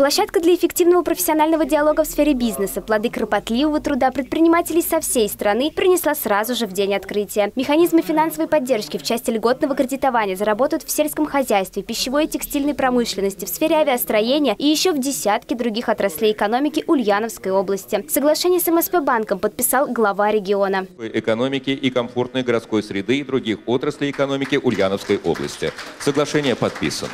Площадка для эффективного профессионального диалога в сфере бизнеса. Плоды кропотливого труда предпринимателей со всей страны принесла сразу же в день открытия. Механизмы финансовой поддержки в части льготного кредитования заработают в сельском хозяйстве, пищевой и текстильной промышленности, в сфере авиастроения и еще в десятке других отраслей экономики Ульяновской области. Соглашение с МСП-банком подписал глава региона. Экономики и комфортной городской среды и других отраслей экономики Ульяновской области. Соглашение подписано.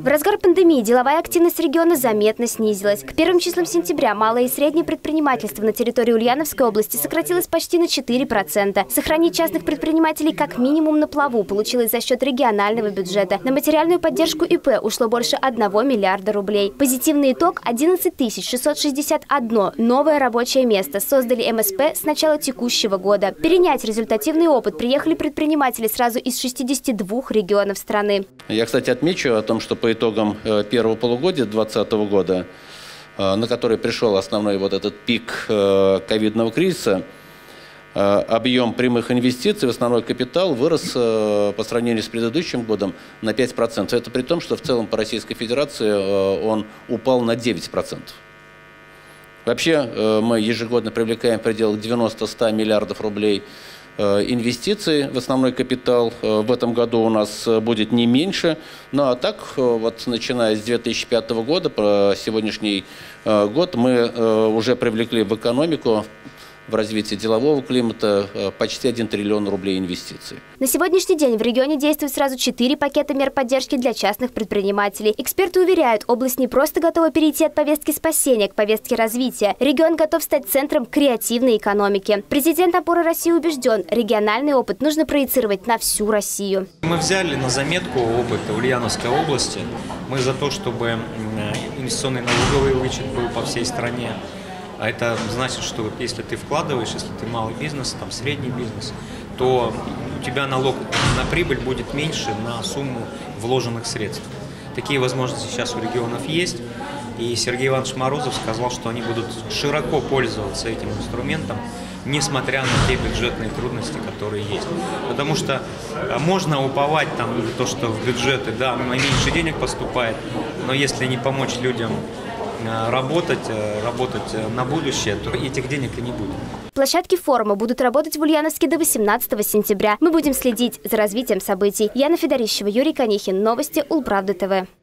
В разгар пандемии деловая активность региона заметно снизилась. К первым числам сентября малое и среднее предпринимательство на территории Ульяновской области сократилось почти на 4%. Сохранить частных предпринимателей как минимум на плаву получилось за счет регионального бюджета. На материальную поддержку ИП ушло больше 1 миллиарда рублей. Позитивный итог – 11 661 новое рабочее место создали МСП с начала текущего года. Перенять результативный опыт приехали предприниматели сразу из 62 регионов страны. Я, кстати, отмечу о том, что по итогам первого полугодия 2020 года, на который пришел основной вот этот пик ковидного кризиса, объем прямых инвестиций в основной капитал вырос по сравнению с предыдущим годом на 5%. Это при том, что в целом по Российской Федерации он упал на 9%. Вообще мы ежегодно привлекаем в пределах 90-100 миллиардов рублей инвестиции в основной капитал. В этом году у нас будет не меньше. Ну а так, вот начиная с 2005 года, по сегодняшний год, мы уже привлекли в экономику, в развитии делового климата почти 1 триллион рублей инвестиций. На сегодняшний день в регионе действуют сразу 4 пакета мер поддержки для частных предпринимателей. Эксперты уверяют, область не просто готова перейти от повестки спасения к повестке развития. Регион готов стать центром креативной экономики. Президент «Опоры России» убежден, региональный опыт нужно проецировать на всю Россию. Мы взяли на заметку опыт Ульяновской области. Мы за то, чтобы инвестиционный налоговый вычет был по всей стране. А это значит, что если ты вкладываешь, если ты малый бизнес, там средний бизнес, то у тебя налог на прибыль будет меньше на сумму вложенных средств. Такие возможности сейчас у регионов есть. И Сергей Иванович Морозов сказал, что они будут широко пользоваться этим инструментом, несмотря на те бюджетные трудности, которые есть. Потому что можно уповать там то, что в бюджеты, да, меньше денег поступает, но если не помочь людям работать на будущее, то этих денег и не будет. Площадки форума будут работать в Ульяновске до 18 сентября. Мы будем следить за развитием событий. Яна Федорищева, Юрий Конихин. Новости УлПравда ТВ.